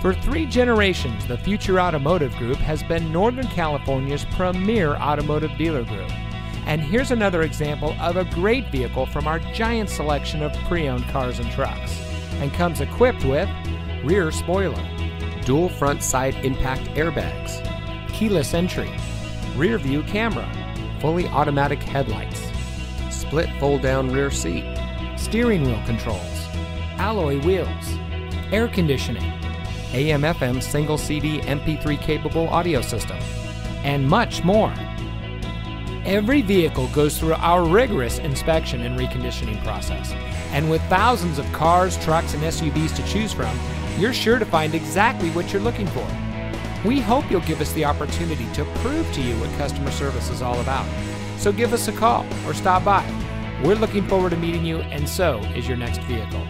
For 3 generations, the Future Automotive Group has been Northern California's premier automotive dealer group. And here's another example of a great vehicle from our giant selection of pre-owned cars and trucks. And comes equipped with rear spoiler, dual front side impact airbags, keyless entry, rear view camera, fully automatic headlights, split fold down rear seat, steering wheel controls, alloy wheels, air conditioning, AM/FM single CD MP3 capable audio system, and much more. Every vehicle goes through our rigorous inspection and reconditioning process. And with thousands of cars, trucks, and SUVs to choose from, you're sure to find exactly what you're looking for. We hope you'll give us the opportunity to prove to you what customer service is all about. So give us a call or stop by. We're looking forward to meeting you, and so is your next vehicle.